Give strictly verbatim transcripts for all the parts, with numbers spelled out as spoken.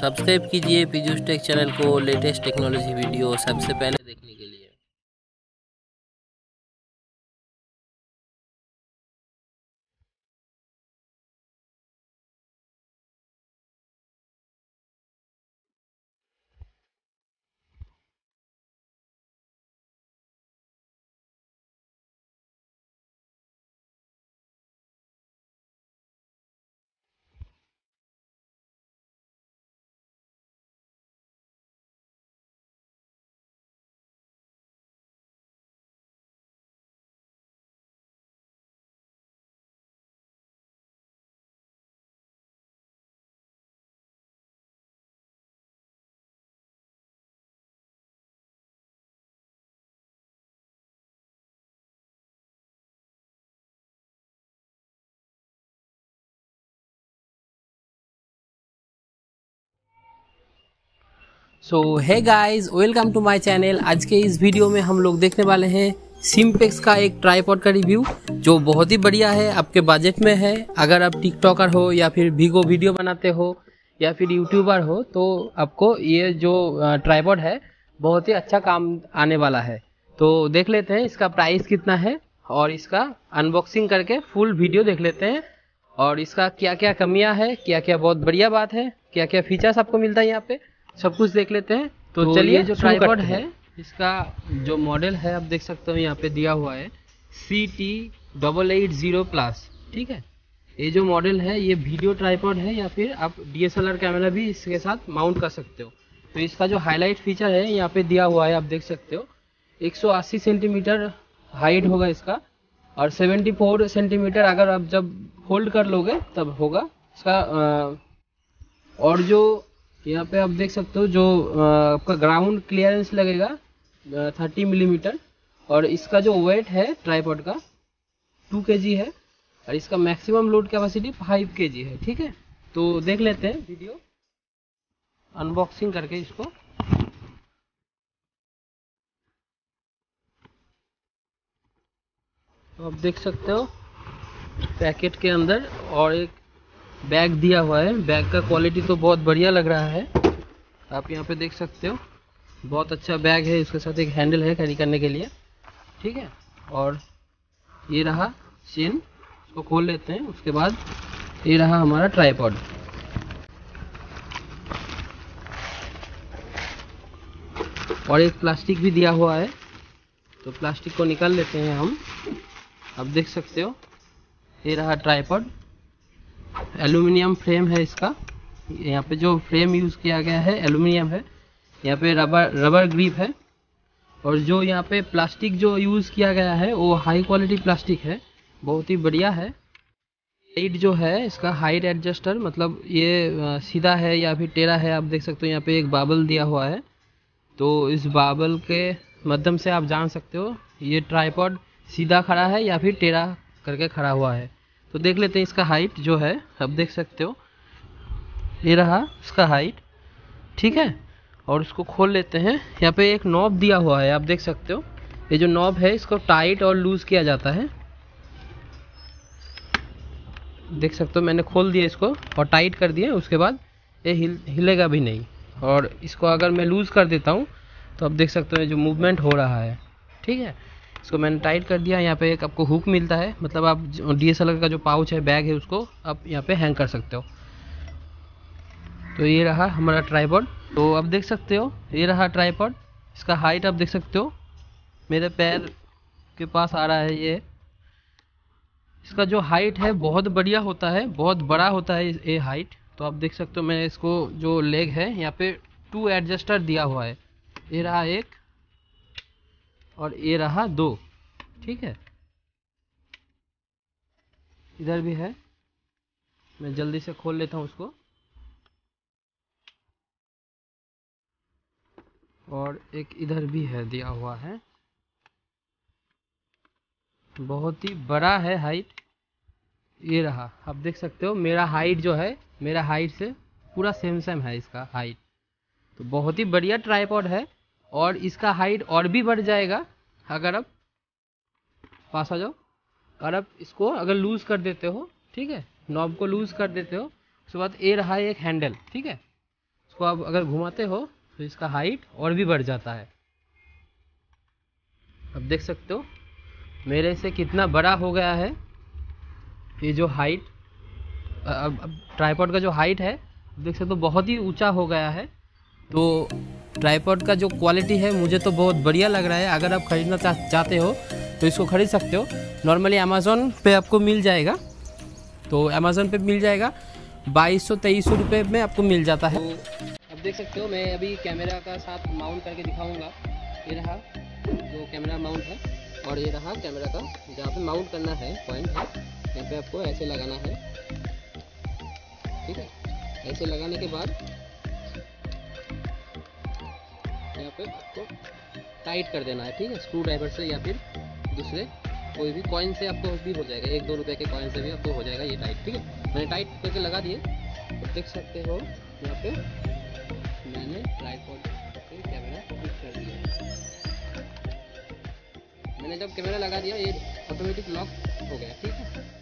Subscribe कीजिए Piyush tech channel को latest technology video सबसे पहले देखने के लिए। So hey guys, welcome to my channel. आज के इस वीडियो में हम लोग देखने वाले हैं सिम्पेक्स का एक ट्राईपॉड का रिव्यू, जो बहुत ही बढ़िया है, आपके बजट में है। अगर आप टिकटॉकर हो या फिर बीगो वीडियो बनाते हो या फिर यूट्यूबर हो तो आपको ये जो ट्राईपॉड है बहुत ही अच्छा काम आने वाला है। तो देख लेते हैं इसका प्राइस कितना है और इसका अनबॉक्सिंग करके फुल वीडियो देख लेते हैं और इसका क्या क्या कमियाँ है, क्या क्या बहुत बढ़िया बात है, क्या क्या फीचर्स आपको मिलता है यहाँ पे, सब कुछ देख लेते हैं। तो, तो चलिए, जो ट्राइपॉड है इसका जो मॉडल है आप देख सकते हो यहाँ पे दिया हुआ है C T eight eighty plus, ठीक है। ये जो मॉडल है ये वीडियो ट्राइपॉड है या फिर आप D S L R camera भी इसके साथ माउंट कर सकते हो। तो इसका जो हाईलाइट फीचर है यहाँ पे दिया हुआ है आप देख सकते हो, एक सौ अस्सी सेंटीमीटर हाइट होगा इसका और चौहत्तर सेंटीमीटर अगर आप जब होल्ड कर लोगे तब होगा इसका। और जो यहाँ पे आप देख सकते हो जो आपका ग्राउंड क्लियरेंस लगेगा तीस मिलीमीटर और इसका जो वेट है ट्राइपॉड का टू केजी है और इसका maximum load capacity five KG है, ठीक है। तो देख लेते हैं वीडियो अनबॉक्सिंग करके इसको। तो आप देख सकते हो पैकेट के अंदर और एक बैग दिया हुआ है। बैग का क्वालिटी तो बहुत बढ़िया लग रहा है, आप यहाँ पे देख सकते हो बहुत अच्छा बैग है। इसके साथ एक हैंडल है कैरी करने के लिए, ठीक है। और ये रहा चेन, इसको खोल लेते हैं। उसके बाद ये रहा हमारा ट्राइपॉड। और एक प्लास्टिक भी दिया हुआ है, तो प्लास्टिक को निकाल लेते हैं हम। आप देख सकते हो ये रहा ट्राइपॉड, एल्यूमिनियम फ्रेम है इसका। यहाँ पे जो फ्रेम यूज़ किया गया है एल्यूमिनियम है, यहाँ पे रबर रबर ग्रिप है और जो यहाँ पे प्लास्टिक जो यूज़ किया गया है वो हाई क्वालिटी प्लास्टिक है, बहुत ही बढ़िया है। हाइट जो है इसका हाइट एडजस्टर, मतलब ये सीधा है या फिर टेढ़ा है, आप देख सकते हो। यहाँ पे एक बाबल दिया हुआ है, तो इस बाबल के माध्यम से आप जान सकते हो ये ट्राइपॉड सीधा खड़ा है या फिर टेढ़ा करके खड़ा हुआ है। तो देख लेते हैं इसका हाइट जो है, आप देख सकते हो ये रहा इसका हाइट, ठीक है। और इसको खोल लेते हैं। यहाँ पे एक नॉब दिया हुआ है, आप देख सकते हो। ये जो नॉब है इसको टाइट और लूज़ किया जाता है, देख सकते हो। मैंने खोल दिया इसको और टाइट कर दिया, उसके बाद ये हिल हिलेगा भी नहीं। और इसको अगर मैं लूज़ कर देता हूँ तो आप देख सकते हो ये जो मूवमेंट हो रहा है, ठीक है। इसको मैंने टाइट कर दिया। यहाँ पे एक आपको हुक मिलता है, मतलब आप डी एस एल आर का जो पाउच है बैग है उसको आप यहाँ पे हैंग कर सकते हो। तो ये रहा हमारा ट्राइपॉड, तो आप देख सकते हो ये रहा ट्राइपॉड। इसका हाइट आप देख सकते हो मेरे पैर के पास आ रहा है ये। इसका जो हाइट है बहुत बढ़िया होता है, बहुत बड़ा होता है ये हाइट। तो आप देख सकते हो मैंने इसको जो लेग है यहाँ पे टू एडजस्टर दिया हुआ है, ये रहा एक और ये रहा दो, ठीक है। इधर भी है, मैं जल्दी से खोल लेता हूँ उसको। और एक इधर भी है दिया हुआ है, बहुत ही बड़ा है हाइट। ये रहा, आप देख सकते हो मेरा हाइट जो है मेरा हाइट से पूरा सेम सेम है इसका हाइट। तो बहुत ही बढ़िया ट्राइपॉड है और इसका हाइट और भी बढ़ जाएगा अगर आप पास आ जाओ और आप इसको अगर लूज़ कर देते हो, ठीक है। नॉब को लूज़ कर देते हो, उसके बाद ये रहा एक हैंडल, ठीक है। इसको आप अगर घुमाते हो तो इसका हाइट और भी बढ़ जाता है। आप देख सकते हो मेरे से कितना बड़ा हो गया है ये जो हाइट, अब ट्राइपॉड का जो हाइट है देख सकते हो बहुत ही ऊंचा हो गया है। तो ट्राइपॉड का जो क्वालिटी है मुझे तो बहुत बढ़िया लग रहा है। अगर आप ख़रीदना चाहते हो तो इसको ख़रीद सकते हो, नॉर्मली अमेज़ोन पे आपको मिल जाएगा, तो अमेज़ोन पे मिल जाएगा बाईस सौ तेईस सौ रुपये में आपको मिल जाता है। तो आप देख सकते हो मैं अभी कैमरा का साथ माउंट करके दिखाऊँगा। ये रहा जो कैमरा माउंट है और ये रहा कैमरा का जहाँ पे माउंट करना है पॉइंट है, यहाँ पे आपको ऐसे लगाना है, ठीक है। ऐसे लगाने के बाद यहाँ पे आपको टाइट कर देना है, ठीक है, स्क्रू ड्राइवर से या फिर दूसरे कोई भी कॉइन से आपको भी हो जाएगा, एक दो रुपए के कॉइन से भी आपको हो जाएगा ये टाइट, ठीक है। मैंने टाइट करके लगा दिए, तो देख सकते हो यहाँ पे मैंने ट्राइपॉड पे कैमरा फिक्स कर दिया। मैंने जब कैमरा लगा दिया ये ऑटोमेटिक लॉक हो गया, ठीक है।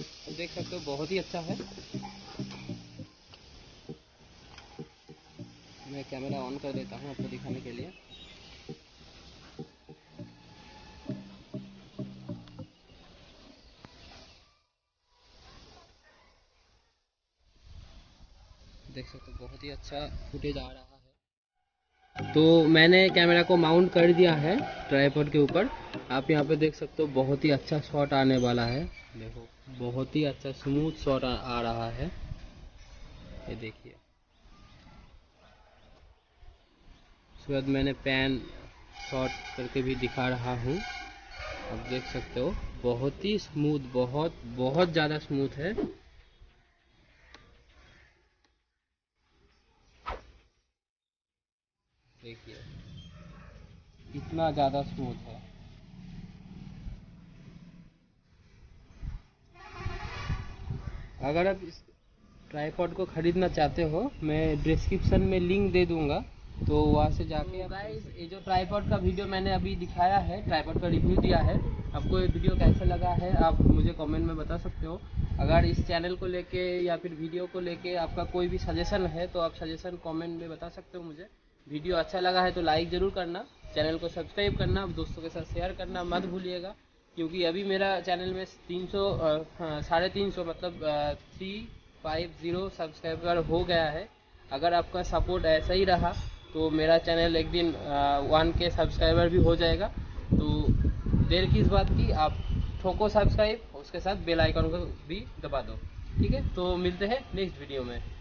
तो देख सकते हो बहुत ही अच्छा है। मैं कैमरा ऑन कर देता हूँ आपको दिखाने के लिए। देख सकते हो बहुत ही अच्छा फुटेज आ रहा है। तो मैंने कैमरा को माउंट कर दिया है ट्राइपॉड के ऊपर, आप यहाँ पे देख सकते हो बहुत ही अच्छा शॉट आने वाला है। देखो बहुत ही अच्छा स्मूथ शॉट आ रहा है, ये देखिए। उसके बाद मैंने पैन शॉट करके भी दिखा रहा हूँ, आप देख सकते हो बहुत ही स्मूथ, बहुत बहुत ज़्यादा स्मूथ है। देखिए इतना ज़्यादा स्मूथ है। अगर आप इस ट्राइपॉड को ख़रीदना चाहते हो मैं डिस्क्रिप्शन में लिंक दे दूंगा, तो वहाँ से जाके आप गाइस ये जो ट्राइपॉड का वीडियो मैंने अभी दिखाया है, ट्राइपॉड का रिव्यू दिया है, आपको ये वीडियो कैसा लगा है आप मुझे कमेंट में बता सकते हो। अगर इस चैनल को लेके या फिर वीडियो को लेके आपका कोई भी सजेशन है तो आप सजेशन कमेंट में बता सकते हो मुझे। वीडियो अच्छा लगा है तो लाइक ज़रूर करना, चैनल को सब्सक्राइब करना, दोस्तों के साथ शेयर करना मत भूलिएगा, क्योंकि अभी मेरा चैनल में तीन सौ साढ़े तीन सौ मतलब थ्री फाइव ज़ीरो सब्सक्राइबर हो गया है। अगर आपका सपोर्ट ऐसा ही रहा तो मेरा चैनल एक दिन वन के सब्सक्राइबर भी हो जाएगा। तो देर किस बात की, आप ठोको सब्सक्राइब, उसके साथ बेल आइकन को भी दबा दो, ठीक है। तो मिलते हैं नेक्स्ट वीडियो में।